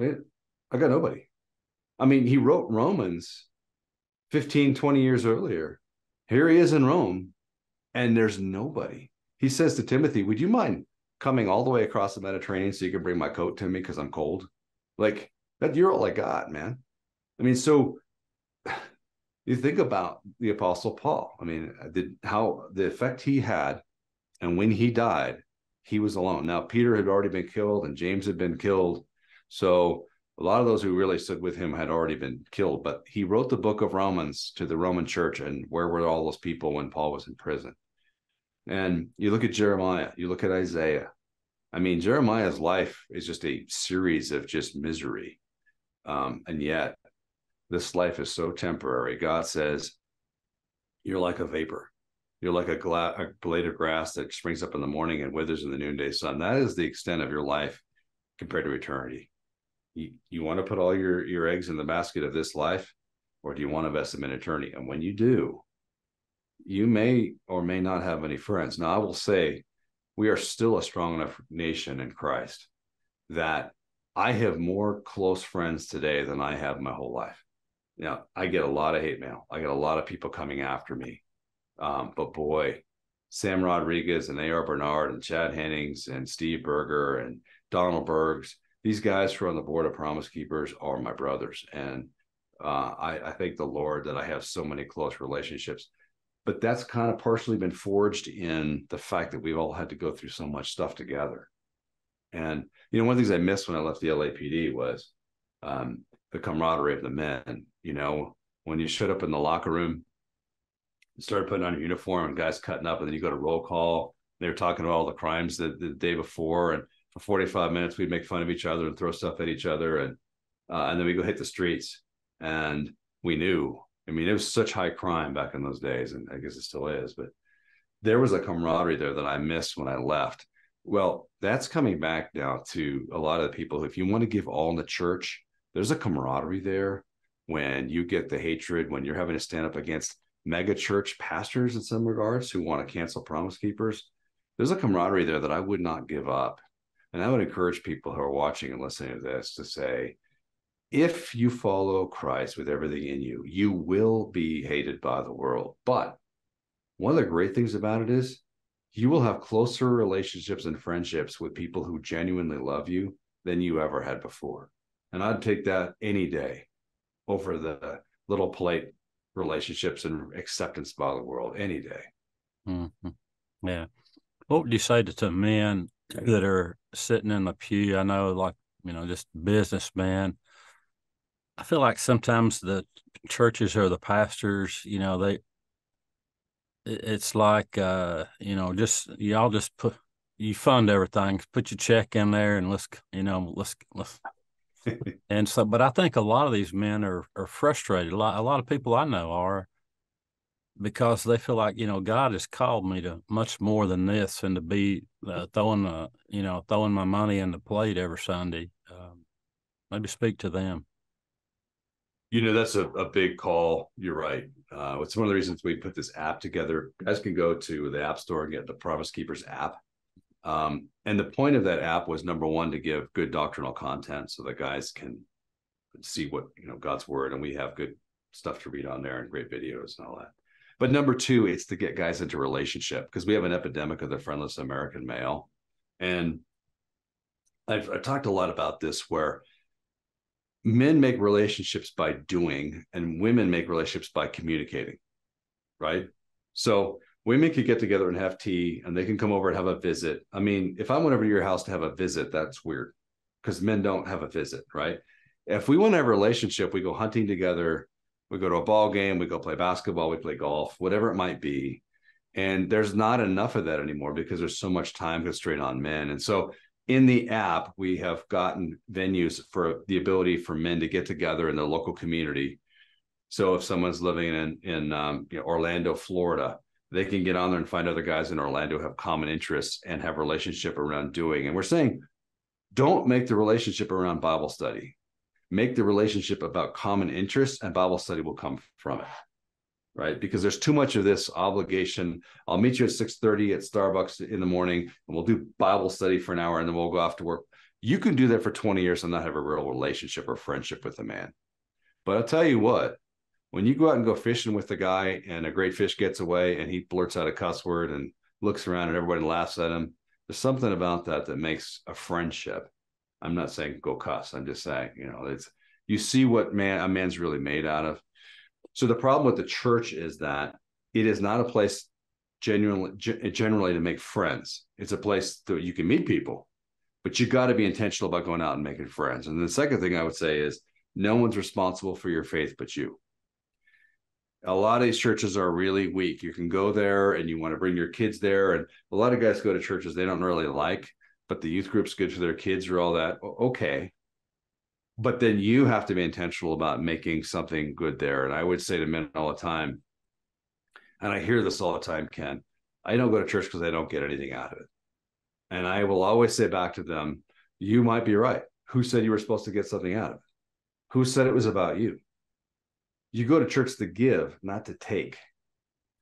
I got nobody. I mean, he wrote Romans fifteen, twenty years earlier. Here he is in Rome, and there's nobody. He says to Timothy, would you mind coming all the way across the Mediterranean so you can bring my coat to me because I'm cold? Like, that, you're all I got, man. I mean, so you think about the Apostle Paul. I mean, the, how the effect he had, and when he died, he was alone. Now, Peter had already been killed, and James had been killed. So a lot of those who really stood with him had already been killed. But he wrote the book of Romans to the Roman church, and where were all those people when Paul was in prison? And you look at Jeremiah, you look at Isaiah. I mean, Jeremiah's life is just a series of just misery. Um, and yet, this life is so temporary. God says, you're like a vapor. You're like a, gla- a blade of grass that springs up in the morning and withers in the noonday sun. That is the extent of your life compared to eternity. You, you want to put all your, your eggs in the basket of this life, or do you want to invest them in eternity? And when you do, you may or may not have any friends. Now, I will say we are still a strong enough nation in Christ that I have more close friends today than I have my whole life. Now, I get a lot of hate mail. I get a lot of people coming after me. Um, but boy, Sam Rodriguez and A R Bernard and Chad Hennings and Steve Berger and Donald Bergs, these guys who are on the board of Promise Keepers are my brothers. And uh, I, I thank the Lord that I have so many close relationships. But that's kind of partially been forged in the fact that we've all had to go through so much stuff together. And, you know, one of the things I missed when I left the L A P D was um, the camaraderie of the men. You know, when you showed up in the locker room, started putting on your uniform and guys cutting up, and then you go to roll call. They were talking about all the crimes the, the day before, and for forty-five minutes we'd make fun of each other and throw stuff at each other, and uh, and then we go hit the streets. And we knew, I mean, it was such high crime back in those days, and I guess it still is, but there was a camaraderie there that I missed when I left. Well, that's coming back now to a lot of the people. If you want to give all in the church, there's a camaraderie there when you get the hatred, when you're having to stand up against mega church pastors in some regards who want to cancel Promise Keepers. There's a camaraderie there that I would not give up. And I would encourage people who are watching and listening to this to say, if you follow Christ with everything in you, you will be hated by the world. But one of the great things about it is you will have closer relationships and friendships with people who genuinely love you than you ever had before. And I'd take that any day over the little plate relationships and acceptance by the world any day. Mm-hmm. Yeah. What would you say to the men that are sitting in the pew? I know, like, you know, just businessmen. I feel like sometimes the churches or the pastors, you know, they, it's like, uh, you know, just, y'all just put, you fund everything, put your check in there and let's, you know, let's, let's, and so, but I think a lot of these men are are frustrated. A lot, a lot of people I know are, because they feel like, you know, God has called me to much more than this, and to be uh, throwing the, you know, throwing my money in the plate every Sunday. Um, maybe speak to them. You know, that's a, a big call. You're right. Uh, it's one of the reasons we put this app together. Guys can go to the App Store and get the Promise Keepers app. Um, and the point of that app was, number one, to give good doctrinal content so that guys can see what, you know, God's word, and we have good stuff to read on there and great videos and all that. But number two, it's to get guys into relationship, because we have an epidemic of the friendless American male. And I've, I've talked a lot about this, where men make relationships by doing and women make relationships by communicating, right? So women could get together and have tea, and they can come over and have a visit. I mean, if I went over to your house to have a visit, that's weird, because men don't have a visit, right? If we want to have a relationship, we go hunting together, we go to a ball game, we go play basketball, we play golf, whatever it might be. And there's not enough of that anymore because there's so much time constraint on men. And so in the app, we have gotten venues for the ability for men to get together in their local community. So if someone's living in, in um, you know, Orlando, Florida, they can get on there and find other guys in Orlando who have common interests and have relationship around doing. And we're saying, don't make the relationship around Bible study. Make the relationship about common interests, and Bible study will come from it, right? Because there's too much of this obligation. I'll meet you at six thirty at Starbucks in the morning, and we'll do Bible study for an hour, and then we'll go off to work. You can do that for twenty years and not have a real relationship or friendship with a man. But I'll tell you what, when you go out and go fishing with a guy and a great fish gets away and he blurts out a cuss word and looks around and everybody laughs at him, there's something about that that makes a friendship. I'm not saying go cuss. I'm just saying, you know, it's, you see what man a man's really made out of. So the problem with the church is that it is not a place genuinely, generally to make friends. It's a place that you can meet people, but you got to be intentional about going out and making friends. And the second thing I would say is no one's responsible for your faith but you. A lot of these churches are really weak. You can go there and you want to bring your kids there. And a lot of guys go to churches they don't really like, but the youth group's good for their kids or all that. Okay. But then you have to be intentional about making something good there. And I would say to men all the time, and I hear this all the time, Ken, I don't go to church because I don't get anything out of it. And I will always say back to them, you might be right. Who said you were supposed to get something out of it? Who said it was about you? You go to church to give, not to take.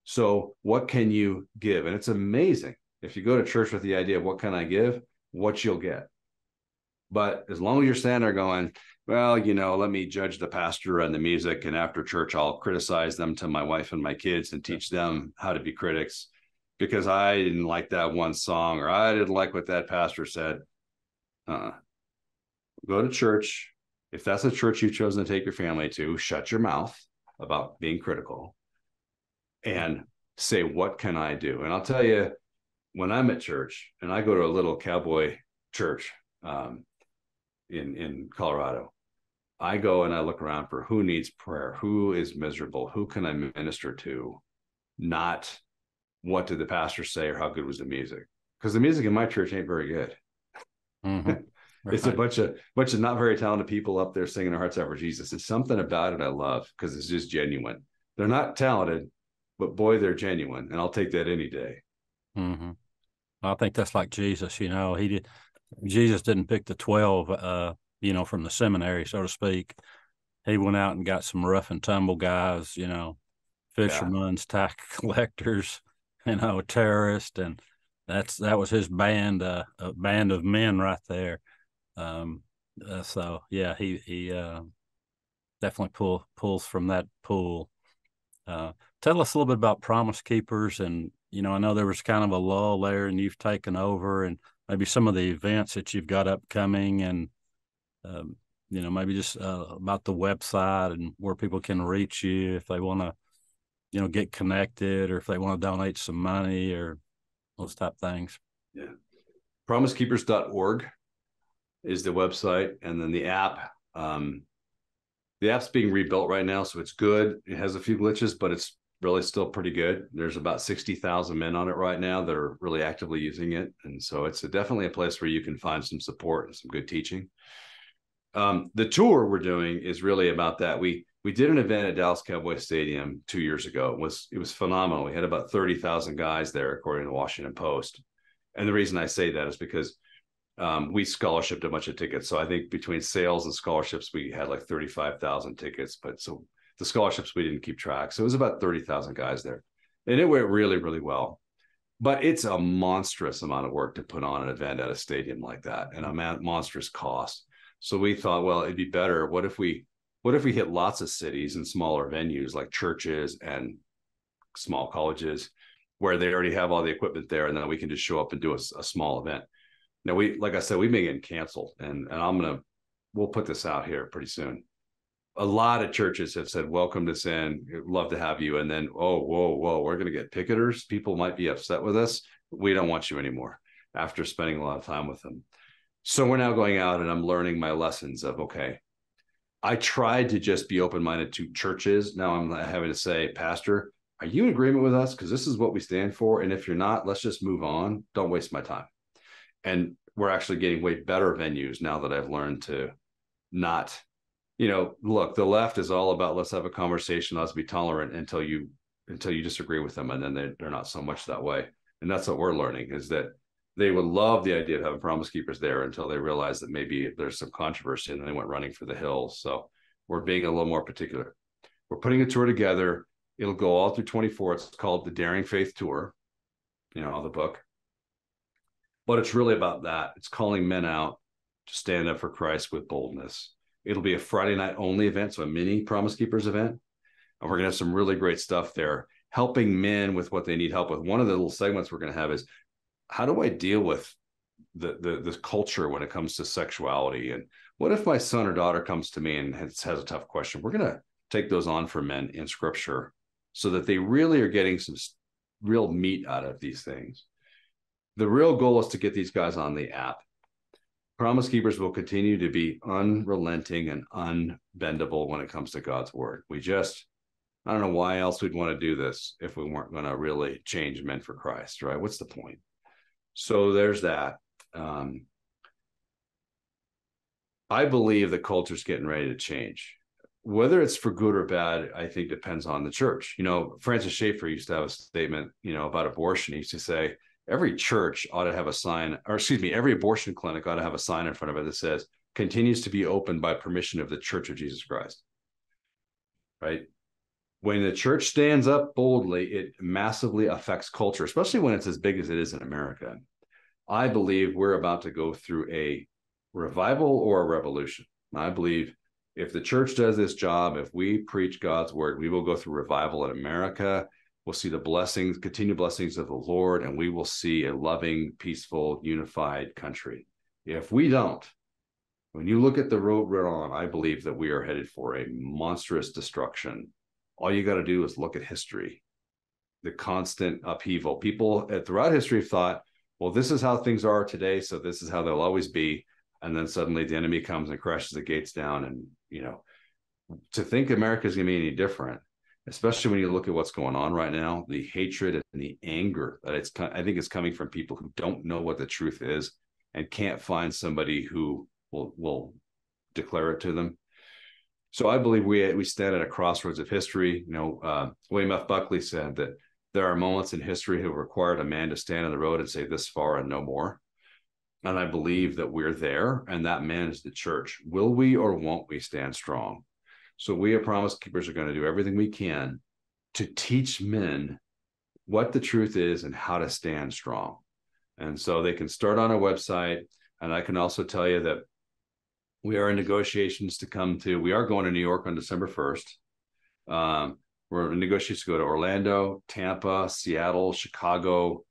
So what can you give? And it's amazing. If you go to church with the idea of what can I give, what you'll get. But as long as you're standing there going, well, you know, let me judge the pastor and the music, and after church, I'll criticize them to my wife and my kids and teach them how to be critics because I didn't like that one song or I didn't like what that pastor said. Uh-uh. Go to church. If that's a church you've chosen to take your family to, shut your mouth about being critical and say, what can I do? And I'll tell you, when I'm at church, and I go to a little cowboy church um, in, in Colorado, I go and I look around for who needs prayer, who is miserable, who can I minister to, not what did the pastor say or how good was the music. Because the music in my church ain't very good. Mm-hmm. It's a bunch of bunch of not very talented people up there singing their hearts out for Jesus. It's something about it I love because it's just genuine. They're not talented, but boy, they're genuine. And I'll take that any day. Mm-hmm. I think that's like Jesus, you know, he did. Jesus didn't pick the twelve, uh, you know, from the seminary, so to speak. He went out and got some rough and tumble guys, you know, fishermen, yeah. tax collectors, you know, terrorists. And that's, that was his band, uh, a band of men right there. Um, uh, so yeah, he, he, uh, definitely pull, pulls from that pool. Uh, tell us a little bit about Promise Keepers. And, you know, I know there was kind of a lull there and you've taken over, and maybe some of the events that you've got upcoming, and, um, you know, maybe just, uh, about the website and where people can reach you if they want to, you know, get connected or if they want to donate some money or those type of things. Yeah. promise keepers dot org is the website, and then the app. Um, the app's being rebuilt right now, so it's good. It has a few glitches, but it's really still pretty good. There's about sixty thousand men on it right now that are really actively using it, and so it's a, definitely a place where you can find some support and some good teaching. Um, the tour we're doing is really about that. We we did an event at Dallas Cowboy Stadium two years ago. It was, it was phenomenal. We had about thirty thousand guys there, according to the Washington Post. And the reason I say that is because Um, we scholarshiped a bunch of tickets. So I think between sales and scholarships, we had like thirty-five thousand tickets, but so the scholarships, we didn't keep track. So it was about thirty thousand guys there, and it went really, really well, but it's a monstrous amount of work to put on an event at a stadium like that and a man- monstrous cost. So we thought, well, it'd be better. What if we, what if we hit lots of cities and smaller venues like churches and small colleges where they already have all the equipment there, and then we can just show up and do a, a small event. Now, we, like I said, we've been getting canceled, and, and I'm going to, we'll put this out here pretty soon. A lot of churches have said, welcome to sin, love to have you. And then, oh, whoa, whoa, we're going to get picketers. People might be upset with us. We don't want you anymore after spending a lot of time with them. So we're now going out, and I'm learning my lessons of, okay, I tried to just be open-minded to churches. Now I'm having to say, pastor, are you in agreement with us? Because this is what we stand for. And if you're not, let's just move on. Don't waste my time. And we're actually getting way better venues now that I've learned to not, you know, look, the left is all about let's have a conversation, let's be tolerant until you until you disagree with them. And then they, they're not so much that way. And that's what we're learning, is that they would love the idea of having Promise Keepers there until they realize that maybe there's some controversy, and then they went running for the hills. So we're being a little more particular. We're putting a tour together. It'll go all through twenty-four. It's called the Daring Faith Tour, you know, the book. But it's really about that. It's calling men out to stand up for Christ with boldness. It'll be a Friday night only event, so a mini Promise Keepers event. And we're going to have some really great stuff there, helping men with what they need help with. One of the little segments we're going to have is, how do I deal with the, the, the culture when it comes to sexuality? And what if my son or daughter comes to me and has, has a tough question? We're going to take those on for men in scripture so that they really are getting some real meat out of these things. The real goal is to get these guys on the app. Promise Keepers will continue to be unrelenting and unbendable when it comes to God's word. We just, I don't know why else we'd want to do this if we weren't going to really change men for Christ, right? What's the point? So there's that. Um, I believe the culture's getting ready to change. Whether it's for good or bad, I think depends on the church. You know, Francis Schaeffer used to have a statement, you know, about abortion. He used to say, every church ought to have a sign, or excuse me, every abortion clinic ought to have a sign in front of it that says, continues to be open by permission of the Church of Jesus Christ, right? When the church stands up boldly, it massively affects culture, especially when it's as big as it is in America. I believe we're about to go through a revival or a revolution. I believe if the church does this job, if we preach God's word, we will go through revival in America. We'll see the blessings, continued blessings of the Lord, and we will see a loving, peaceful, unified country. If we don't, when you look at the road we're on, I believe that we are headed for a monstrous destruction. All you got to do is look at history, the constant upheaval. People throughout history have thought, well, this is how things are today, so this is how they'll always be. And then suddenly the enemy comes and crashes the gates down. And, you know, to think America's going to be any different, especially when you look at what's going on right now, the hatred and the anger that it's, I think it's coming from people who don't know what the truth is and can't find somebody who will, will declare it to them. So I believe we, we stand at a crossroads of history. You know, uh, William F. Buckley said that there are moments in history who required a man to stand on the road and say this far and no more. And I believe that we're there, and that man is the church. Will we or won't we stand strong? So we at Promise Keepers are going to do everything we can to teach men what the truth is and how to stand strong. And so they can start on our website. And I can also tell you that we are in negotiations to come to, we are going to New York on December first. Um, we're in negotiations to go to Orlando, Tampa, Seattle, Chicago,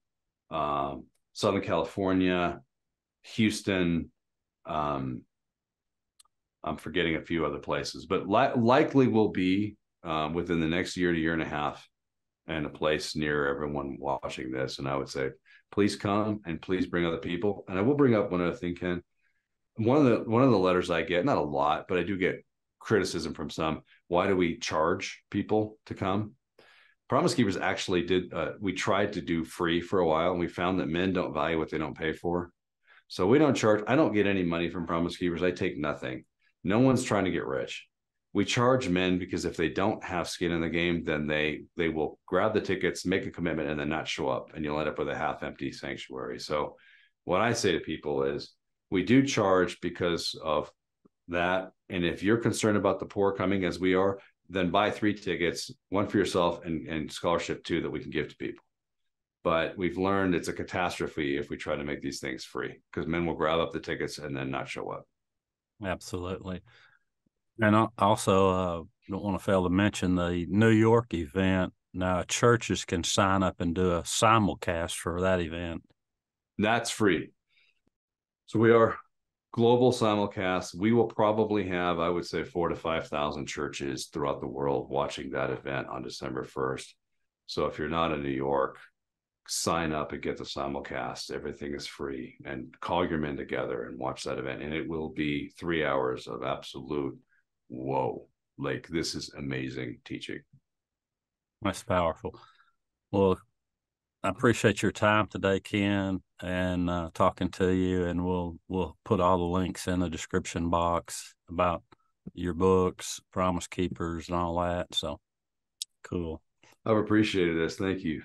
um, Southern California, Houston, um, I'm forgetting a few other places, but li- likely will be um, within the next year to year and a half and a place near everyone watching this. And I would say, please come and please bring other people. And I will bring up one other thing, Ken. One of the, one of the letters I get, not a lot, but I do get criticism from some, why do we charge people to come? Promise Keepers actually did, uh, we tried to do free for a while, and we found that men don't value what they don't pay for. So we don't charge. I don't get any money from Promise Keepers. I take nothing. No one's trying to get rich. We charge men because if they don't have skin in the game, then they they will grab the tickets, make a commitment, and then not show up. And you'll end up with a half-empty sanctuary. So what I say to people is we do charge because of that. And if you're concerned about the poor coming as we are, then buy three tickets, one for yourself and, and scholarship too that we can give to people. But we've learned it's a catastrophe if we try to make these things free, because men will grab up the tickets and then not show up. Absolutely. And I also uh, don't want to fail to mention the New York event. Now, churches can sign up and do a simulcast for that event. That's free. So we are global simulcast. We will probably have, I would say, four to five thousand churches throughout the world watching that event on December first. So if you're not in New York, sign up and get the simulcast. Everything is free, and call your men together and watch that event. And it will be three hours of absolute, whoa, like this is amazing teaching. That's powerful. Well, I appreciate your time today, Ken, and uh, talking to you. And we'll, we'll put all the links in the description box about your books, Promise Keepers and all that. So cool. I've appreciated this. Thank you.